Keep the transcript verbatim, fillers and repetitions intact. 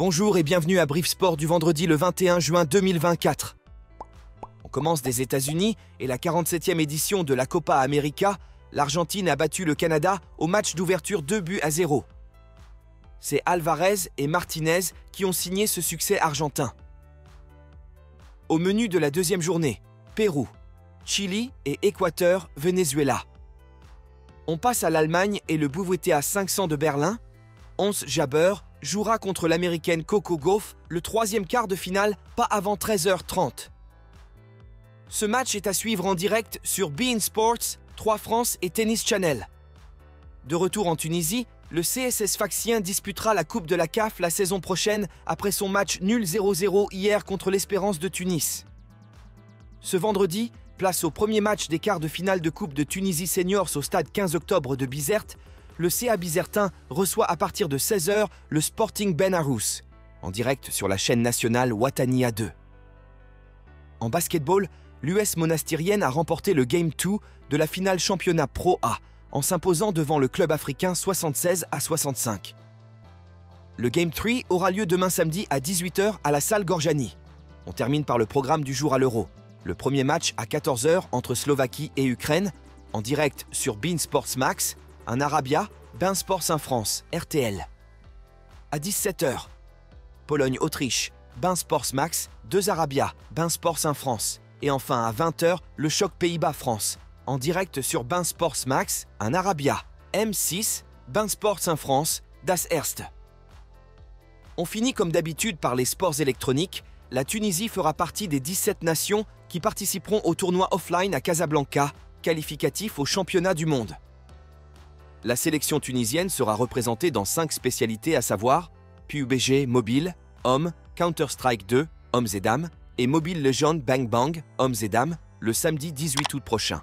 Bonjour et bienvenue à Brief Sport du vendredi le vingt et un juin deux mille vingt-quatre. On commence des États-Unis et la quarante-septième édition de la Copa América. L'Argentine a battu le Canada au match d'ouverture deux buts à zéro. C'est Alvarez et Martinez qui ont signé ce succès argentin. Au menu de la deuxième journée, Pérou, Chili et Équateur, Venezuela. On passe à l'Allemagne et le B V T A cinq cents de Berlin. Ons Jabeur jouera contre l'américaine Coco Gauff le troisième quart de finale, pas avant treize heures trente. Ce match est à suivre en direct sur BeIN Sports, trois France et Tennis Channel. De retour en Tunisie, le C S S Faxien disputera la Coupe de la C A F la saison prochaine après son match nul zéro zéro hier contre l'Espérance de Tunis. Ce vendredi, place au premier match des quarts de finale de Coupe de Tunisie Seniors au stade quinze octobre de Bizerte. Le C A Bizertin reçoit à partir de seize heures le Sporting Ben Arous, en direct sur la chaîne nationale Watania deux. En basketball, l'U S monastirienne a remporté le Game deux de la finale championnat Pro-A en s'imposant devant le club africain soixante-seize à soixante-cinq. Le Game trois aura lieu demain samedi à dix-huit heures à la salle Gorjani. On termine par le programme du jour à l'Euro. Le premier match à quatorze heures entre Slovaquie et Ukraine, en direct sur BeIN Sports Max. Un Arabia, BeIN Sports un France, R T L. À dix-sept heures, Pologne-Autriche, BeIN Sports Max, deux Arabia, BeIN Sports un France. Et enfin à vingt heures, le choc Pays-Bas-France, en direct sur BeIN Sports Max, un Arabia, M six, BeIN Sports un France, Das Erste. On finit comme d'habitude par les sports électroniques. La Tunisie fera partie des dix-sept nations qui participeront au tournoi offline à Casablanca, qualificatif au championnat du monde. La sélection tunisienne sera représentée dans cinq spécialités, à savoir P U B G Mobile, Hommes, Counter-Strike deux, Hommes et Dames, et Mobile Legend Bang Bang, Hommes et Dames, le samedi dix-huit août prochain.